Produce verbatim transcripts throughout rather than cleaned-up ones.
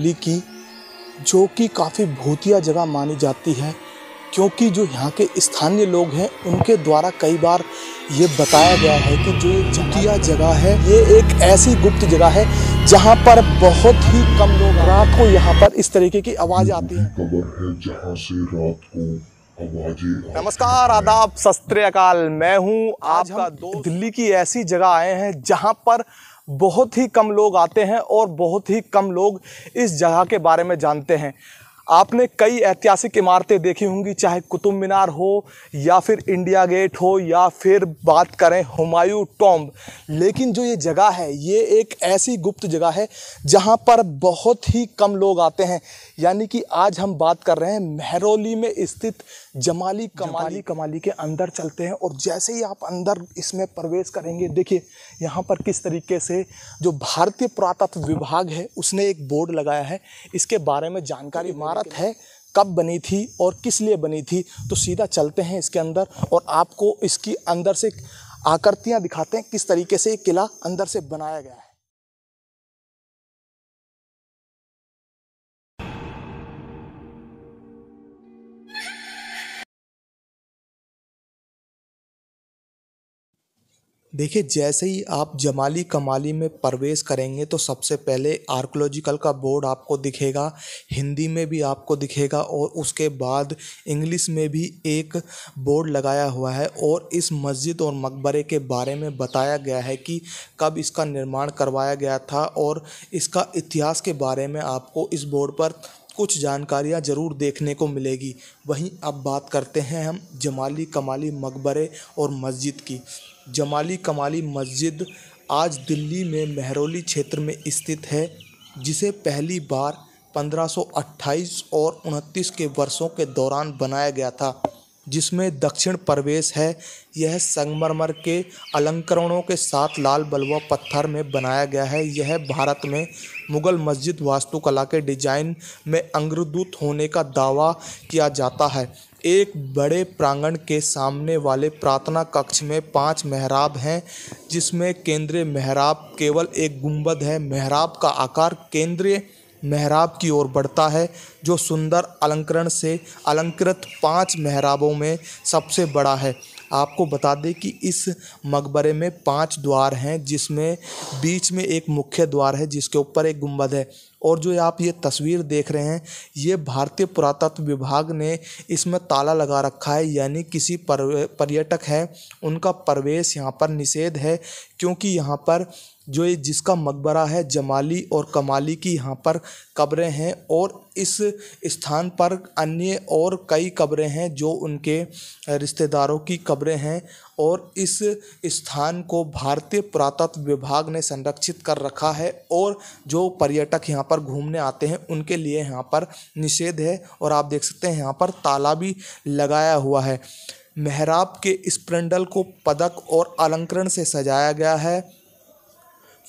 दिल्ली की, जो कि काफ़ी भूतिया जगह मानी जाती है, क्योंकि जो यहाँ के स्थानीय लोग हैं उनके द्वारा कई बार ये बताया गया है कि जो ये भूतिया जगह है ये एक ऐसी गुप्त जगह है जहाँ पर बहुत ही कम लोग, रात को यहाँ पर इस तरीके की आवाज़ आती है, है जहाँ से रात को आवाजें। नमस्कार, आदाब, सस्त्रे अकाल, मैं हूँ आपका दोस्त। दिल्ली की ऐसी जगह आए हैं जहाँ पर बहुत ही कम लोग आते हैं और बहुत ही कम लोग इस जगह के बारे में जानते हैं। आपने कई ऐतिहासिक इमारतें देखी होंगी, चाहे कुतुब मीनार हो या फिर इंडिया गेट हो या फिर बात करें हुमायूं टॉम्ब, लेकिन जो ये जगह है ये एक ऐसी गुप्त जगह है जहाँ पर बहुत ही कम लोग आते हैं। यानी कि आज हम बात कर रहे हैं महरौली में स्थित जमाली कमाली कमाली के अंदर चलते हैं, और जैसे ही आप अंदर इसमें प्रवेश करेंगे, देखिए यहाँ पर किस तरीके से जो भारतीय पुरातत्व विभाग है उसने एक बोर्ड लगाया है, इसके बारे में जानकारी है कब बनी थी और किस लिए बनी थी। तो सीधा चलते हैं इसके अंदर और आपको इसकी अंदर से आकृतियां दिखाते हैं, किस तरीके से ये किला अंदर से बनाया गया है। देखिए, जैसे ही आप जमाली कमाली में प्रवेश करेंगे तो सबसे पहले आर्कोलॉजिकल का बोर्ड आपको दिखेगा, हिंदी में भी आपको दिखेगा और उसके बाद इंग्लिश में भी एक बोर्ड लगाया हुआ है, और इस मस्जिद और मकबरे के बारे में बताया गया है कि कब इसका निर्माण करवाया गया था, और इसका इतिहास के बारे में आपको इस बोर्ड पर कुछ जानकारियाँ ज़रूर देखने को मिलेगी। वहीं अब बात करते हैं हम जमाली कमाली मकबरे और मस्जिद की। जमाली कमाली मस्जिद आज दिल्ली में महरौली क्षेत्र में स्थित है, जिसे पहली बार पंद्रह सौ अट्ठाईस और उनतीस के वर्षों के दौरान बनाया गया था, जिसमें दक्षिण प्रवेश है। यह संगमरमर के अलंकरणों के साथ लाल बलुआ पत्थर में बनाया गया है। यह भारत में मुग़ल मस्जिद वास्तुकला के डिजाइन में अंग्रदूत होने का दावा किया जाता है। एक बड़े प्रांगण के सामने वाले प्रार्थना कक्ष में पांच मेहराब हैं, जिसमें केंद्रीय मेहराब केवल एक गुंबद है। मेहराब का आकार केंद्रीय मेहराब की ओर बढ़ता है, जो सुंदर अलंकरण से अलंकृत पांच मेहराबों में सबसे बड़ा है। आपको बता दें कि इस मकबरे में पांच द्वार हैं, जिसमें बीच में एक मुख्य द्वार है जिसके ऊपर एक गुंबद है। और जो आप ये तस्वीर देख रहे हैं, ये भारतीय पुरातत्व विभाग ने इसमें ताला लगा रखा है, यानी किसी पर्यटक है उनका प्रवेश यहाँ पर निषेध है, क्योंकि यहाँ पर जो ये जिसका मकबरा है, जमाली और कमाली की यहाँ पर कब्रें हैं, और इस स्थान पर अन्य और कई कब्रें हैं जो उनके रिश्तेदारों की कब्रें हैं, और इस स्थान को भारतीय पुरातत्व विभाग ने संरक्षित कर रखा है, और जो पर्यटक यहाँ पर घूमने आते हैं उनके लिए यहाँ पर निषेध है। और आप देख सकते हैं यहाँ पर ताला भी लगाया हुआ है। मेहराब के इस स्पैंडल को पदक और अलंकरण से सजाया गया है।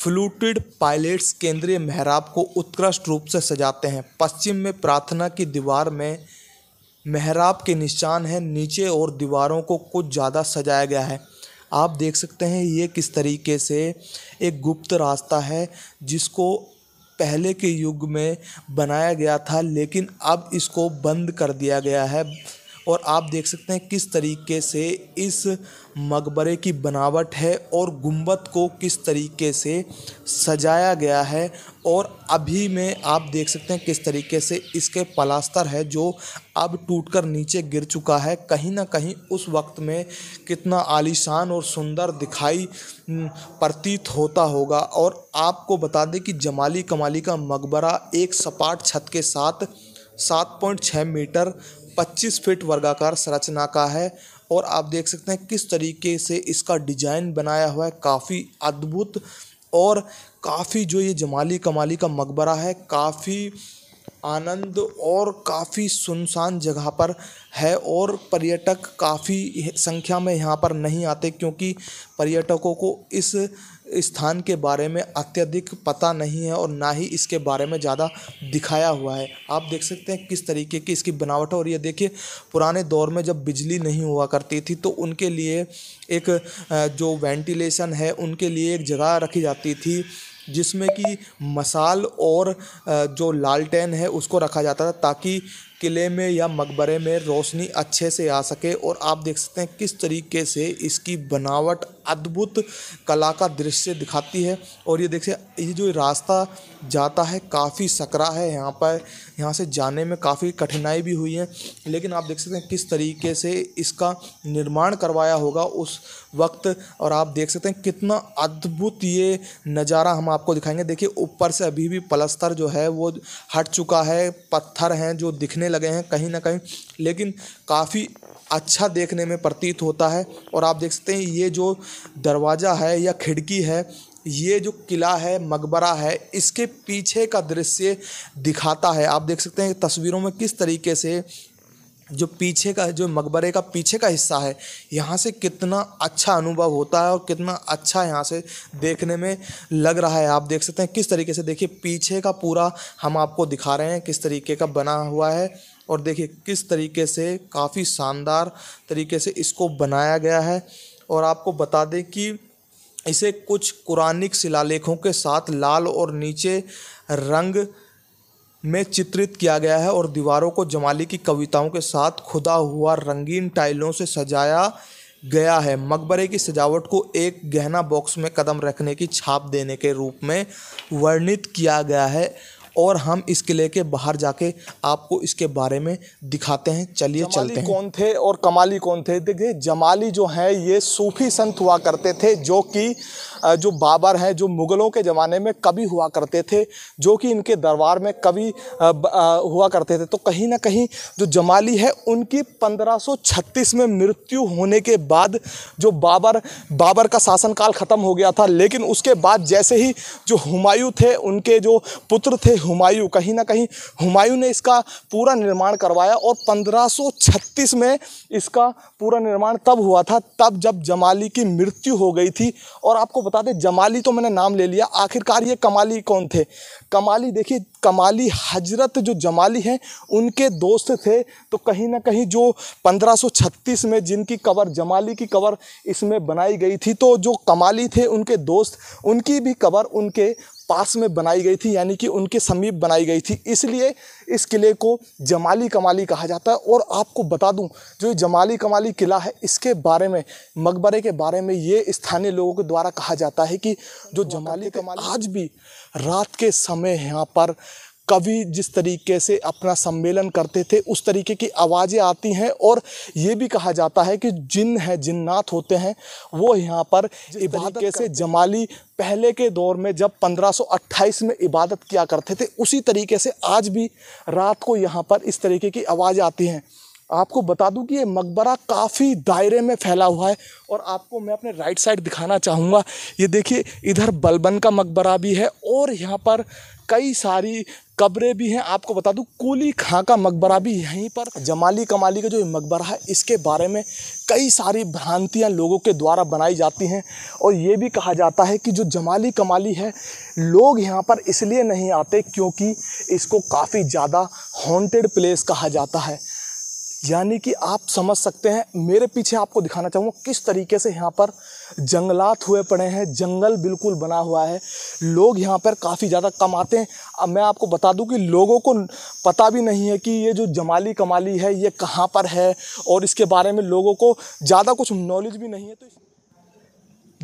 फ्लूटेड पायलेट्स केंद्रीय मेहराब को उत्कृष्ट रूप से सजाते हैं। पश्चिम में प्रार्थना की दीवार में मेहराब के निशान हैं, नीचे और दीवारों को कुछ ज़्यादा सजाया गया है। आप देख सकते हैं ये किस तरीके से एक गुप्त रास्ता है, जिसको पहले के युग में बनाया गया था, लेकिन अब इसको बंद कर दिया गया है। और आप देख सकते हैं किस तरीके से इस मकबरे की बनावट है और गुंबद को किस तरीके से सजाया गया है, और अभी में आप देख सकते हैं किस तरीके से इसके प्लास्टर है जो अब टूटकर नीचे गिर चुका है। कहीं ना कहीं उस वक्त में कितना आलीशान और सुंदर दिखाई प्रतीत होता होगा। और आपको बता दें कि जमाली कमाली का मकबरा एक सपाट छत के साथ सात पॉइंट छः मीटर पच्चीस फीट वर्गाकार संरचना का है, और आप देख सकते हैं किस तरीके से इसका डिजाइन बनाया हुआ है। काफ़ी अद्भुत और काफ़ी जो ये जमाली कमाली का मकबरा है काफ़ी आनंद और काफ़ी सुनसान जगह पर है, और पर्यटक काफ़ी संख्या में यहाँ पर नहीं आते, क्योंकि पर्यटकों को इस स्थान के बारे में अत्यधिक पता नहीं है और ना ही इसके बारे में ज़्यादा दिखाया हुआ है। आप देख सकते हैं किस तरीके की इसकी बनावट है। और ये देखिए, पुराने दौर में जब बिजली नहीं हुआ करती थी तो उनके लिए एक जो वेंटिलेशन है उनके लिए एक जगह रखी जाती थी, जिसमें कि मसाल और जो लालटेन है उसको रखा जाता था ताकि किले में या मकबरे में रोशनी अच्छे से आ सके। और आप देख सकते हैं किस तरीके से इसकी बनावट अद्भुत कला का दृश्य दिखाती है। और ये देखिए ये जो रास्ता जाता है काफ़ी सकरा है, यहाँ पर यहाँ से जाने में काफ़ी कठिनाई भी हुई है, लेकिन आप देख सकते हैं किस तरीके से इसका निर्माण करवाया होगा उस वक्त। और आप देख सकते हैं कितना अद्भुत ये नज़ारा हम आपको दिखाएंगे। देखिए ऊपर से अभी भी पलस्तर जो है वो हट चुका है, पत्थर हैं जो दिखने लगे हैं कहीं ना कहीं, लेकिन काफ़ी अच्छा देखने में प्रतीत होता है। और आप देख सकते हैं ये जो दरवाज़ा है या खिड़की है, ये जो किला है मकबरा है, इसके पीछे का दृश्य दिखाता है। आप देख सकते हैं तस्वीरों में किस तरीके से जो पीछे का जो मकबरे का पीछे का हिस्सा है, यहाँ से कितना अच्छा अनुभव होता है और कितना अच्छा यहाँ से देखने में लग रहा है। आप देख सकते हैं किस तरीके से, देखिए पीछे का पूरा हम आपको दिखा रहे हैं किस तरीके का बना हुआ है। और देखिए किस तरीके से काफ़ी शानदार तरीके से इसको बनाया गया है। और आपको बता दें कि इसे कुछ कुरानिक शिलालेखों के साथ लाल और नीचे रंग में चित्रित किया गया है और दीवारों को जमाली की कविताओं के साथ खुदा हुआ रंगीन टाइलों से सजाया गया है। मकबरे की सजावट को एक गहना बॉक्स में कदम रखने की छाप देने के रूप में वर्णित किया गया है। और हम इस किले के बाहर जाके आपको इसके बारे में दिखाते हैं, चलिए चलते हैं। कौन थे और कमाली कौन थे? देखिए जमाली जो है ये सूफी संत हुआ करते थे, जो कि जो बाबर हैं जो मुग़लों के ज़माने में कवि हुआ करते थे, जो कि इनके दरबार में कवि हुआ करते थे। तो कहीं ना कहीं जो जमाली है उनकी पंद्रह सौ छत्तीस में मृत्यु होने के बाद जो बाबर बाबर का शासनकाल ख़त्म हो गया था, लेकिन उसके बाद जैसे ही जो हुमायूं थे उनके जो पुत्र थे हुमायूं, कहीं ना कहीं हुमायूं ने इसका पूरा निर्माण करवाया। और पंद्रह सौ छत्तीस में इसका पूरा निर्माण तब हुआ था, तब जब जमाली की मृत्यु हो गई थी। और आपको बता दें जमाली तो मैंने नाम ले लिया, आखिरकार ये कमाली कौन थे? कमाली देखिए कमाली हजरत जो जमाली हैं उनके दोस्त थे। तो कहीं ना कहीं जो पंद्रह सौ छत्तीस में जिनकी कबर जमाली की कबर इसमें बनाई गई थी, तो जो कमाली थे उनके दोस्त, उनकी भी कबर उनके पास में बनाई गई थी, यानी कि उनके समीप बनाई गई थी, इसलिए इस किले को जमाली कमाली कहा जाता है। और आपको बता दूं जो जमाली कमाली किला है इसके बारे में, मकबरे के बारे में ये स्थानीय लोगों के द्वारा कहा जाता है कि जो जमाली कमाली आज भी रात के समय यहाँ पर कवि जिस तरीके से अपना सम्मेलन करते थे उस तरीके की आवाज़ें आती हैं। और ये भी कहा जाता है कि जिन है जिन्नात होते हैं वो यहाँ पर इबादत से जमाली पहले के दौर में जब पंद्रह सौ अट्ठाईस में इबादत किया करते थे उसी तरीके से आज भी रात को यहाँ पर इस तरीके की आवाज़ें आती हैं। आपको बता दूं कि ये मकबरा काफ़ी दायरे में फैला हुआ है। और आपको मैं अपने राइट साइड दिखाना चाहूँगा, ये देखिए इधर बलबन का मकबरा भी है और यहाँ पर कई सारी कब्रें भी हैं। आपको बता दूं कुली खां का मकबरा भी यहीं पर। जमाली कमाली का जो मकबरा है इसके बारे में कई सारी भ्रांतियां लोगों के द्वारा बनाई जाती हैं। और ये भी कहा जाता है कि जो जमाली कमाली है लोग यहाँ पर इसलिए नहीं आते क्योंकि इसको काफ़ी ज़्यादा हॉन्टेड प्लेस कहा जाता है, यानी कि आप समझ सकते हैं। मेरे पीछे आपको दिखाना चाहूँगा किस तरीके से यहाँ पर जंगलात हुए पड़े हैं, जंगल बिल्कुल बना हुआ है, लोग यहाँ पर काफ़ी ज़्यादा कम आते हैं। अब मैं आपको बता दूं कि लोगों को पता भी नहीं है कि ये जो जमाली कमाली है ये कहाँ पर है और इसके बारे में लोगों को ज़्यादा कुछ नॉलेज भी नहीं है। तो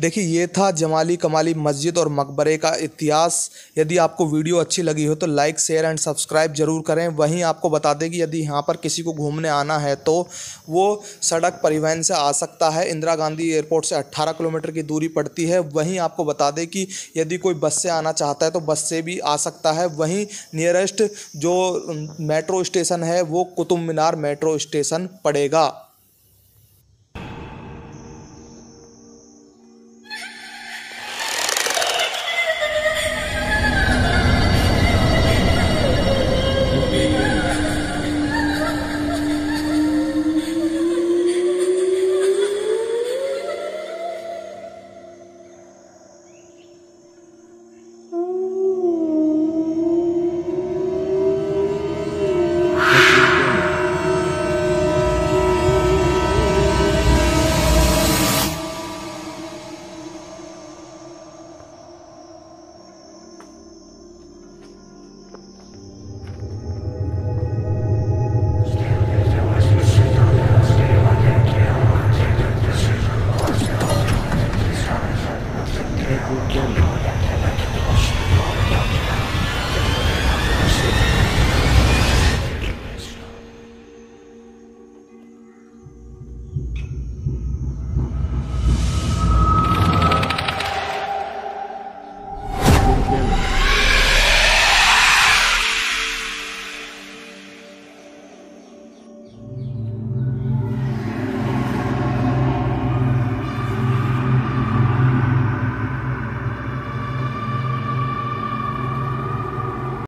देखिए ये था जमाली कमाली मस्जिद और मकबरे का इतिहास। यदि आपको वीडियो अच्छी लगी हो तो लाइक शेयर एंड सब्सक्राइब ज़रूर करें। वहीं आपको बता दें कि यदि यहाँ पर किसी को घूमने आना है तो वो सड़क परिवहन से आ सकता है। इंदिरा गांधी एयरपोर्ट से अट्ठारह किलोमीटर की दूरी पड़ती है। वहीं आपको बता दें कि यदि कोई बस से आना चाहता है तो बस से भी आ सकता है। वहीं नियरेस्ट जो मेट्रो स्टेशन है वो कुतुब मीनार मेट्रो स्टेशन पड़ेगा। क्या